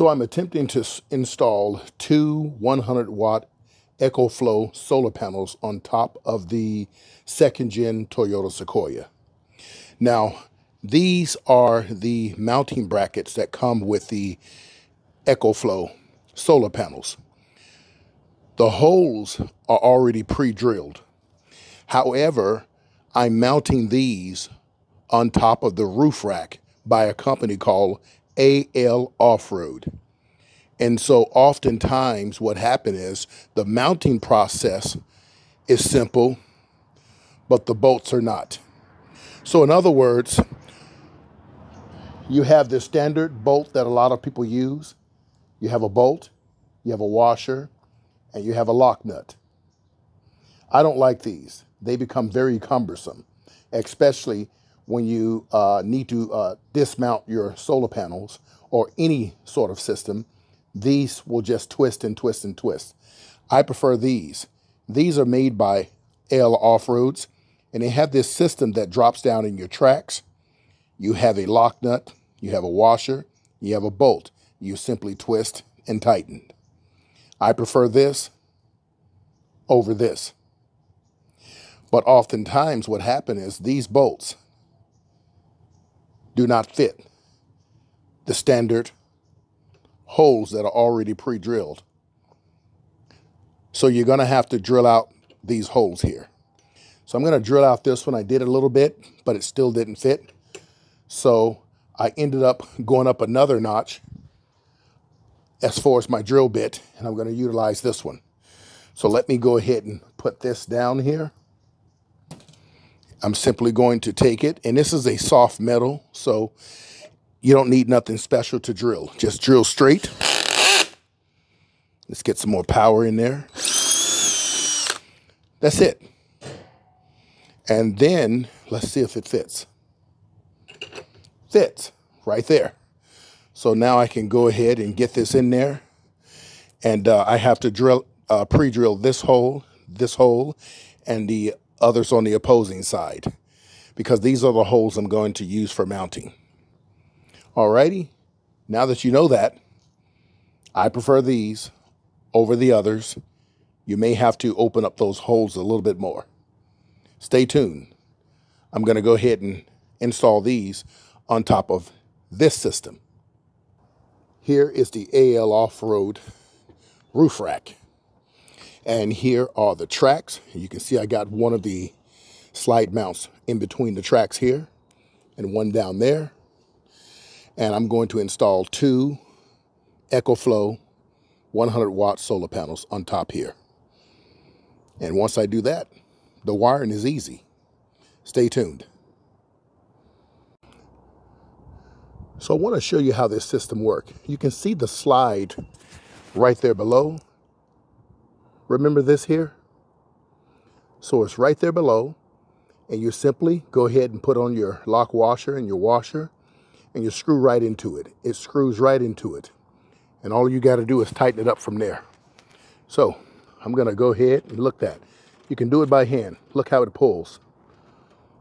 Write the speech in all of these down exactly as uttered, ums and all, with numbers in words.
So I'm attempting to install two one hundred watt EcoFlow solar panels on top of the second gen Toyota Sequoia. Now, these are the mounting brackets that come with the EcoFlow solar panels. The holes are already pre-drilled. However, I'm mounting these on top of the roof rack by a company called A L Off-Road. And so oftentimes what happens is the mounting process is simple, but the bolts are not. So in other words, you have the standard bolt that a lot of people use. You have a bolt, you have a washer, and you have a lock nut. I don't like these. They become very cumbersome, especially when you uh, need to uh, dismount your solar panels or any sort of system. These will just twist and twist and twist. I prefer these. These are made by L Off-Roads, and they have this system that drops down in your tracks. You have a lock nut, you have a washer, you have a bolt. You simply twist and tighten. I prefer this over this. But oftentimes what happens is these bolts do not fit the standard holes that are already pre-drilled. So you're going to have to drill out these holes here. So I'm going to drill out this one. I did a little bit, but it still didn't fit. So I ended up going up another notch as far as my drill bit, and I'm going to utilize this one. So let me go ahead and put this down here. I'm simply going to take it, and this is a soft metal, so you don't need nothing special to drill. Just drill straight. Let's get some more power in there. That's it. And then let's see if it fits. Fits right there. So now I can go ahead and get this in there. And uh, I have to drill, uh, pre-drill this hole, this hole, and the others on the opposing side, because these are the holes I'm going to use for mounting. Alrighty, now that you know that, I prefer these over the others. You may have to open up those holes a little bit more. Stay tuned. I'm going to go ahead and install these on top of this system. Here is the A L Off-Road roof rack. And here are the tracks. You can see I got one of the slide mounts in between the tracks here and one down there. And I'm going to install two EcoFlow one hundred watt solar panels on top here. And once I do that, the wiring is easy. Stay tuned. So I want to show you how this system works. You can see the slide right there below. Remember this here? So it's right there below, and you simply go ahead and put on your lock washer and your washer, and you screw right into it. It screws right into it. And all you got to do is tighten it up from there. So I'm going to go ahead and look that. You can do it by hand. Look how it pulls.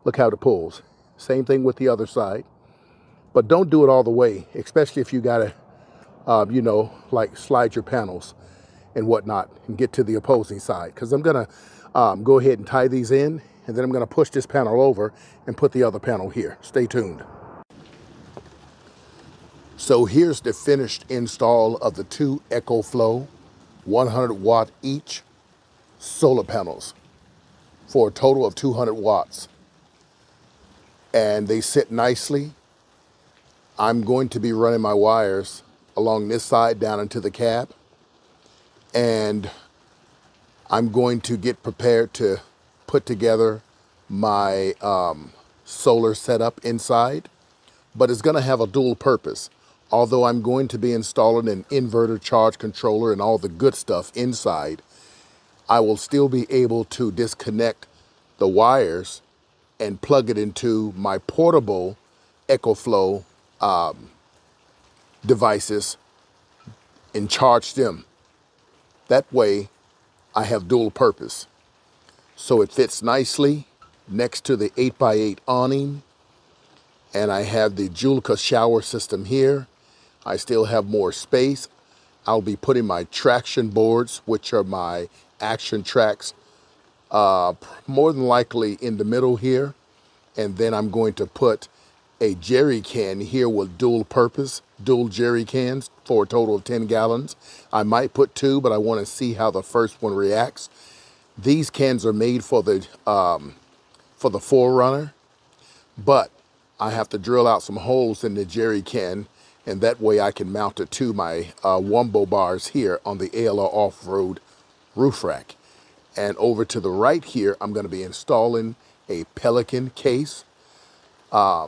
Look how it pulls. Same thing with the other side. But don't do it all the way, especially if you got to, uh, you know, like slide your panels and whatnot and get to the opposing side, because I'm going to um, go ahead and tie these in, and then I'm going to push this panel over and put the other panel here. Stay tuned. So here's the finished install of the two EcoFlow one hundred watt each solar panels for a total of two hundred watts. And they sit nicely. I'm going to be running my wires along this side down into the cab. And I'm going to get prepared to put together my um, solar setup inside, but it's going to have a dual purpose. Although I'm going to be installing an inverter, charge controller, and all the good stuff inside, I will still be able to disconnect the wires and plug it into my portable EcoFlow um, devices and charge them. That way, I have dual purpose. So it fits nicely next to the eight by eight awning, and I have the Julica shower system here. I still have more space. I'll be putting my traction boards, which are my action tracks, uh, more than likely in the middle here. And then I'm going to put a jerry can here with dual purpose, dual jerry cans for a total of ten gallons. I might put two, but I want to see how the first one reacts. These cans are made for the, um, for the Forerunner, but I have to drill out some holes in the jerry can, and that way I can mount it to my uh, Wombo bars here on the A L Off-Road roof rack. And over to the right here, I'm going to be installing a Pelican case. Uh,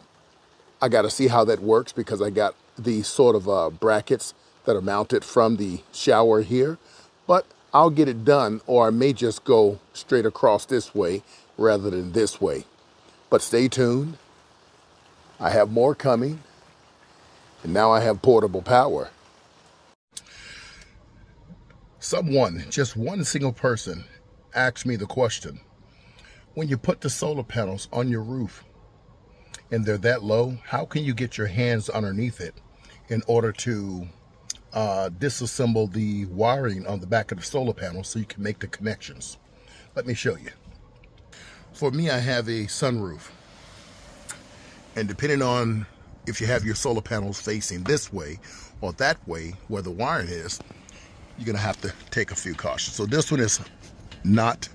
I got to see how that works because I got these sort of uh, brackets that are mounted from the shower here, but I'll get it done, or I may just go straight across this way rather than this way. But stay tuned. I have more coming, and now I have portable power. Someone, just one single person, asked me the question, when you put the solar panels on your roof and they're that low, how can you get your hands underneath it in order to uh, disassemble the wiring on the back of the solar panel so you can make the connections? Let me show you. For me, I have a sunroof. And depending on if you have your solar panels facing this way or that way where the wiring is, you're gonna have to take a few cautions. So this one is not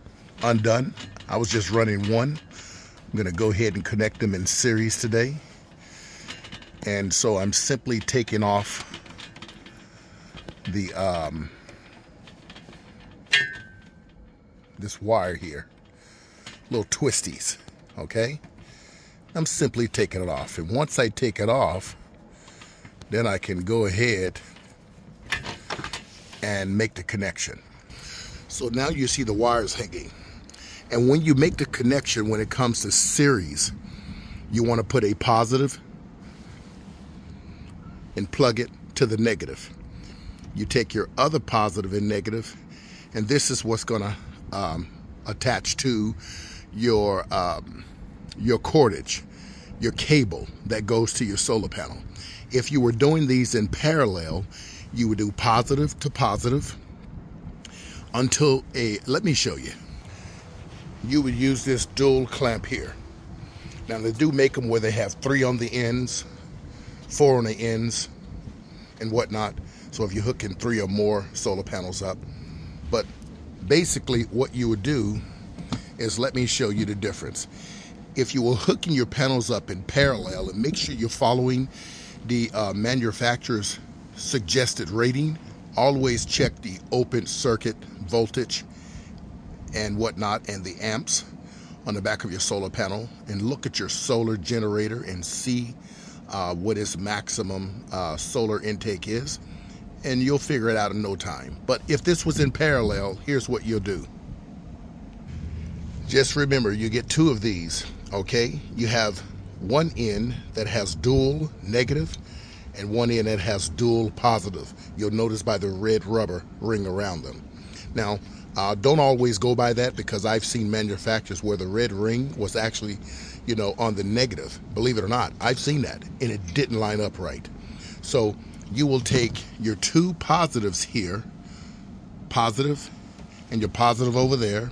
undone. I was just running one. I'm gonna go ahead and connect them in series today. And so I'm simply taking off the um, this wire here, little twisties, okay? I'm simply taking it off. And once I take it off, then I can go ahead and make the connection. So now you see the wires hanging. And when you make the connection, when it comes to series, you want to put a positive and plug it to the negative. You take your other positive and negative, and this is what's going to um, attach to your um, your cordage, your cable that goes to your solar panel. If you were doing these in parallel, you would do positive to positive until a, let me show you. You would use this dual clamp here. Now they do make them where they have three on the ends, four on the ends and whatnot. So if you're hooking three or more solar panels up, but basically what you would do is, let me show you the difference. If you were hooking your panels up in parallel, and make sure you're following the uh, manufacturer's suggested rating, always check the open circuit voltage and whatnot and the amps on the back of your solar panel, and look at your solar generator and see uh, what its maximum uh, solar intake is, and you'll figure it out in no time. But if this was in parallel, here's what you'll do. Just remember, you get two of these, okay? You have one end that has dual negative and one end that has dual positive. You'll notice by the red rubber ring around them. Now, uh, don't always go by that because I've seen manufacturers where the red ring was actually, you know, on the negative. Believe it or not, I've seen that, and it didn't line up right. So you will take your two positives here, positive, and your positive over there,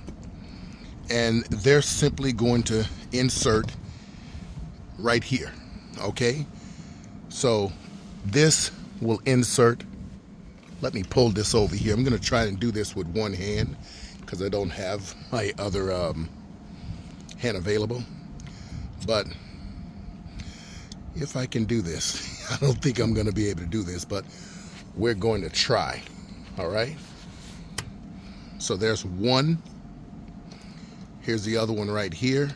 and they're simply going to insert right here, okay? So this will insert. Let me pull this over here. I'm gonna try and do this with one hand because I don't have my other um, hand available. But if I can do this, I don't think I'm gonna be able to do this, but we're going to try, all right? So there's one. Here's the other one right here.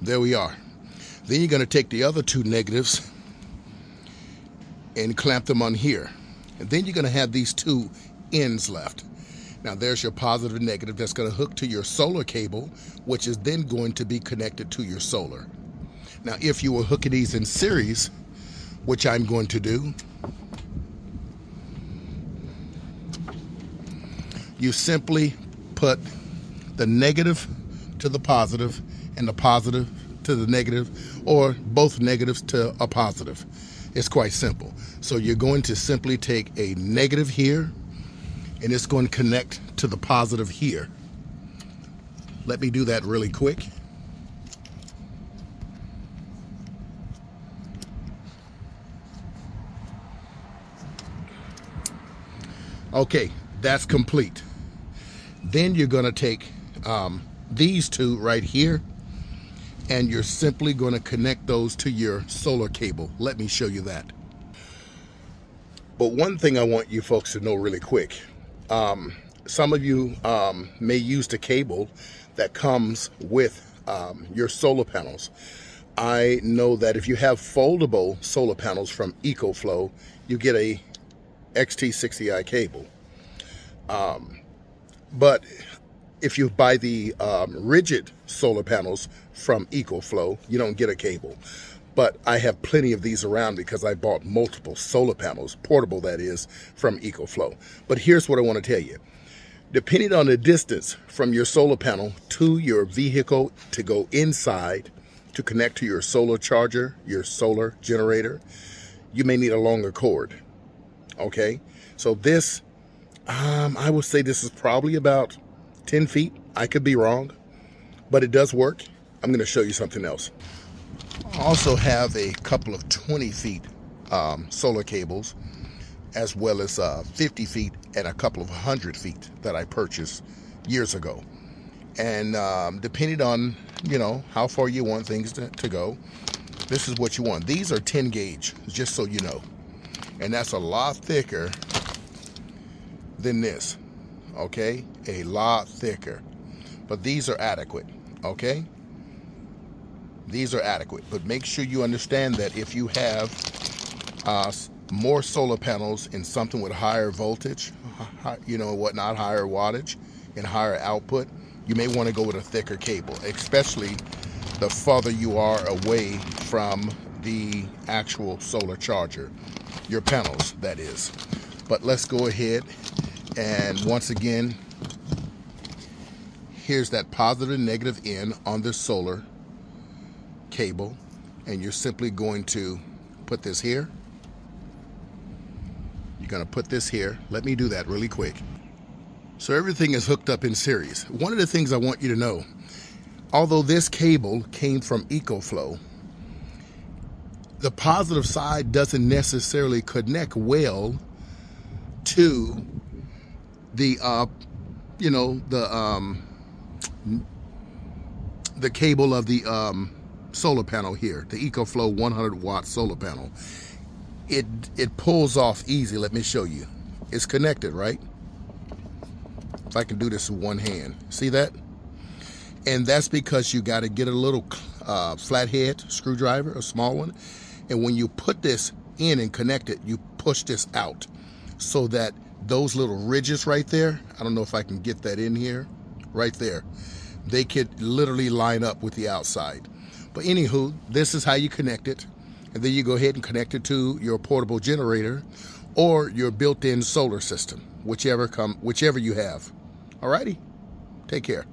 There we are. Then you're going to take the other two negatives and clamp them on here. And then you're going to have these two ends left. Now there's your positive and negative that's going to hook to your solar cable, which is then going to be connected to your solar. Now if you were hooking these in series, which I'm going to do, you simply put the negative to the positive and the positive to the negative, or both negatives to a positive. It's quite simple. So you're going to simply take a negative here, and it's going to connect to the positive here. Let me do that really quick. Okay, that's complete. Then you're going to take um, these two right here, and you're simply going to connect those to your solar cable. Let me show you that. But one thing I want you folks to know really quick, um, some of you um, may use the cable that comes with um, your solar panels. I know that if you have foldable solar panels from EcoFlow, you get a X T sixty i cable. Um, but if you buy the um, rigid solar panels from EcoFlow, you don't get a cable. But I have plenty of these around because I bought multiple solar panels, portable that is, from EcoFlow. But here's what I want to tell you. Depending on the distance from your solar panel to your vehicle to go inside to connect to your solar charger, your solar generator, you may need a longer cord. Okay, so this, um, I would say this is probably about ten feet. I could be wrong, but it does work. I'm going to show you something else. I also have a couple of twenty feet um, solar cables, as well as uh, fifty feet and a couple of one hundred feet that I purchased years ago. And um, depending on, you know, how far you want things to, to go, this is what you want. These are ten gauge, just so you know. And that's a lot thicker than this, okay? A lot thicker. But these are adequate, okay? These are adequate. But make sure you understand that if you have uh, more solar panels in something with higher voltage, you know, whatnot, higher wattage and higher output, you may want to go with a thicker cable, especially the farther you are away from the actual solar charger. Your panels, that is. But let's go ahead, and once again, here's that positive and negative end on the solar cable, and you're simply going to put this here. You're going to put this here. Let me do that really quick. So everything is hooked up in series. One of the things I want you to know, although this cable came from EcoFlow, the positive side doesn't necessarily connect well to the, uh, you know, the um, the cable of the um, solar panel here, the EcoFlow one hundred watt solar panel. It it pulls off easy. Let me show you. It's connected, right? If I can do this with one hand, see that? And that's because you got to get a little uh, flathead screwdriver, a small one. And when you put this in and connect it, you push this out so that those little ridges right there, I don't know if I can get that in here, right there, they could literally line up with the outside. But anywho, this is how you connect it. And then you go ahead and connect it to your portable generator or your built-in solar system, whichever, come, whichever you have. All righty, take care.